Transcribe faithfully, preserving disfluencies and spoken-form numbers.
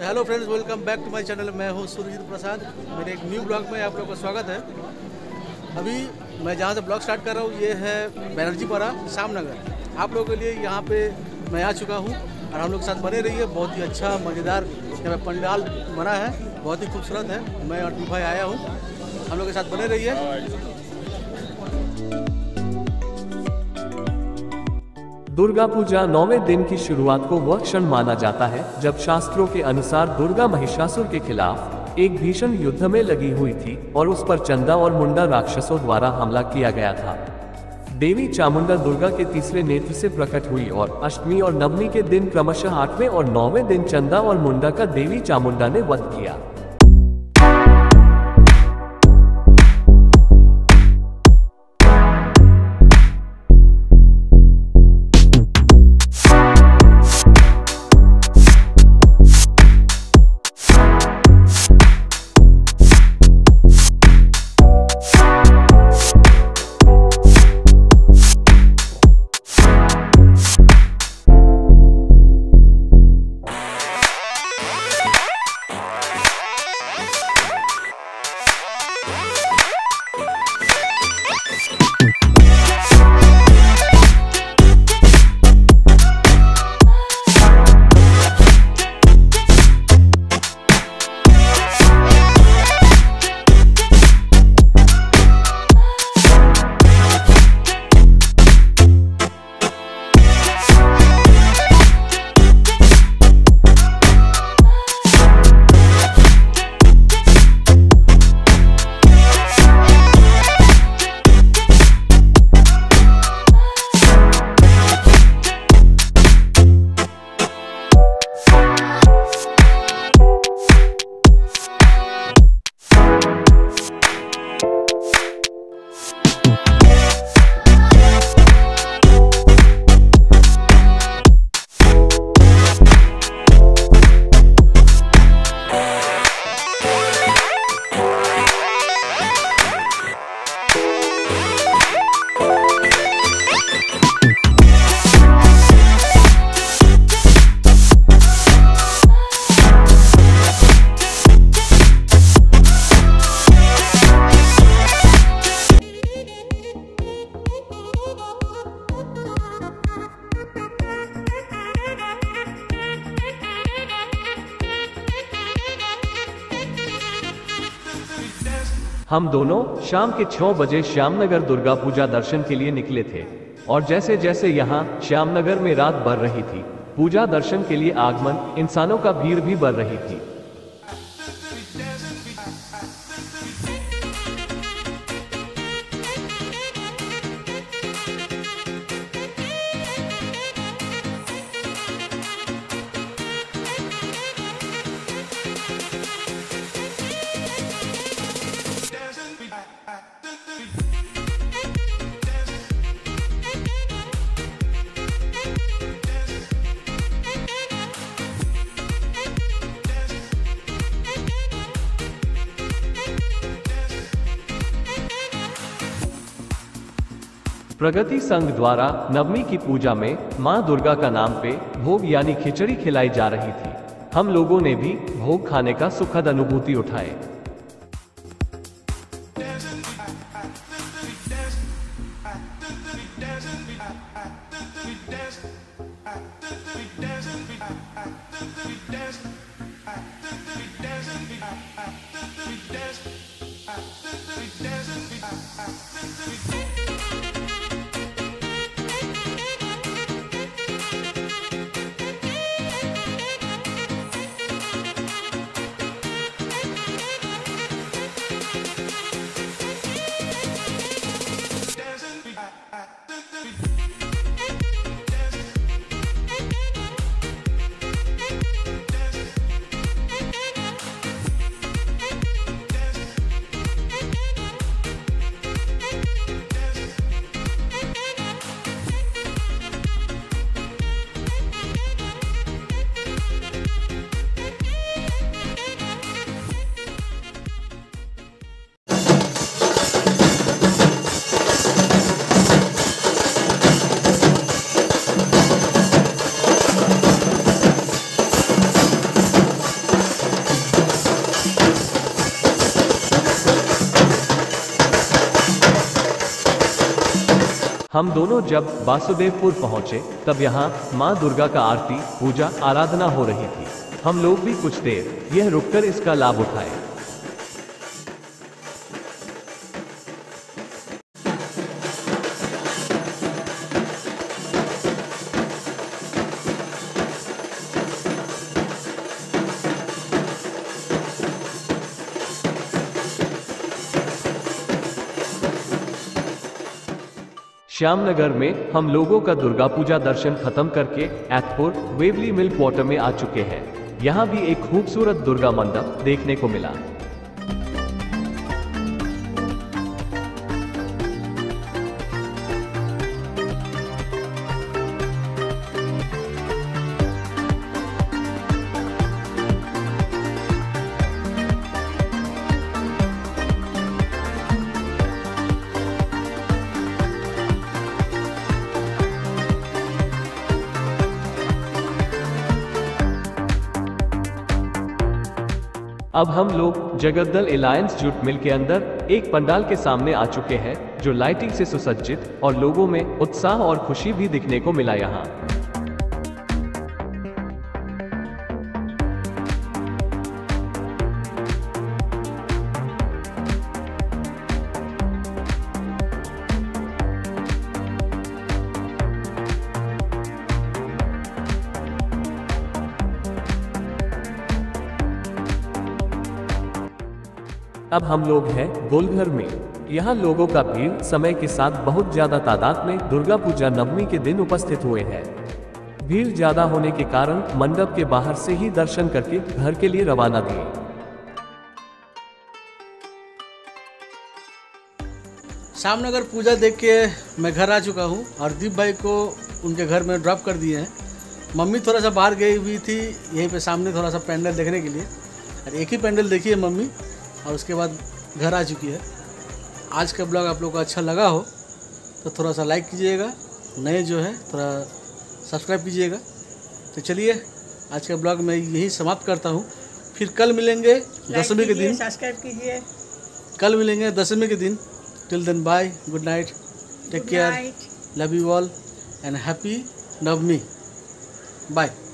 Hello friends, welcome back to my channel. मैं हूं सुरजीत प्रसाद। मेरे एक न्यू ब्लॉग में आप लोगों का स्वागत है। अभी मैं जहां से ब्लॉग स्टार्ट कर रहा हूं ये है बैनर्जीपारा श्यामनगर। आप लोगों के लिए यहां पे मैं आ चुका हूं और हम लोग के साथ बने रहिए। बहुत ही अच्छा मज़ेदार यहाँ पर पंडाल बना है, बहुत ही खूबसूरत है। मैं और भाई आया हूँ, हम लोग के साथ बने रहिए। दुर्गा पूजा नौवें दिन की शुरुआत को वह क्षण माना जाता है जब शास्त्रों के अनुसार दुर्गा महिषासुर के खिलाफ एक भीषण युद्ध में लगी हुई थी और उस पर चंडा और मुंडा राक्षसों द्वारा हमला किया गया था। देवी चामुंडा दुर्गा के तीसरे नेत्र से प्रकट हुई और अष्टमी और नवमी के दिन क्रमशः आठवें और नौवें दिन चंडा और मुंडा का देवी चामुंडा ने वध किया। हम दोनों शाम के छह बजे श्यामनगर दुर्गा पूजा दर्शन के लिए निकले थे और जैसे जैसे यहाँ श्यामनगर में रात बढ़ रही थी, पूजा दर्शन के लिए आगमन इंसानों का भीड़ भी बढ़ रही थी। प्रगति संघ द्वारा नवमी की पूजा में मां दुर्गा का नाम पे भोग यानी खिचड़ी खिलाई जा रही थी। हम लोगों ने भी भोग खाने का सुखद अनुभूति उठाए। हम दोनों जब वासुदेवपुर पहुंचे तब यहाँ माँ दुर्गा का आरती पूजा आराधना हो रही थी। हम लोग भी कुछ देर यह रुककर इसका लाभ उठाए। श्यामनगर में हम लोगों का दुर्गा पूजा दर्शन खत्म करके एतपुर वेवली मिल क्वार्टर में आ चुके हैं। यहाँ भी एक खूबसूरत दुर्गा मंडप देखने को मिला। अब हम लोग जगत दल एलायंस जुट मिल के अंदर एक पंडाल के सामने आ चुके हैं जो लाइटिंग से सुसज्जित और लोगों में उत्साह और खुशी भी दिखने को मिला। यहाँ अब हम लोग हैं गोलघर में। यहाँ लोगों का भीड़ समय के साथ बहुत ज्यादा तादाद में दुर्गा पूजा नवमी के दिन उपस्थित हुए हैं। भीड़ ज्यादा होने के कारण मंडप के बाहर से ही दर्शन करके घर के लिए रवाना दिए। श्यामनगर पूजा देख के मैं घर आ चुका हूँ और दीप भाई को उनके घर में ड्रॉप कर दिए हैं। मम्मी थोड़ा सा बाहर गई हुई थी यहीं पे सामने थोड़ा सा पैंडल देखने के लिए और एक ही पैंडल देखी है मम्मी और उसके बाद घर आ चुकी है। आज का ब्लॉग आप लोगों को अच्छा लगा हो तो थोड़ा सा लाइक कीजिएगा, नए जो है थोड़ा सब्सक्राइब कीजिएगा। तो चलिए आज का ब्लॉग मैं यही समाप्त करता हूँ। फिर कल मिलेंगे दसवीं के दिन। सब्सक्राइब कीजिए। कल मिलेंगे दसवीं के दिन। Till then bye, good night, take care, love you all and happy Navami. Bye.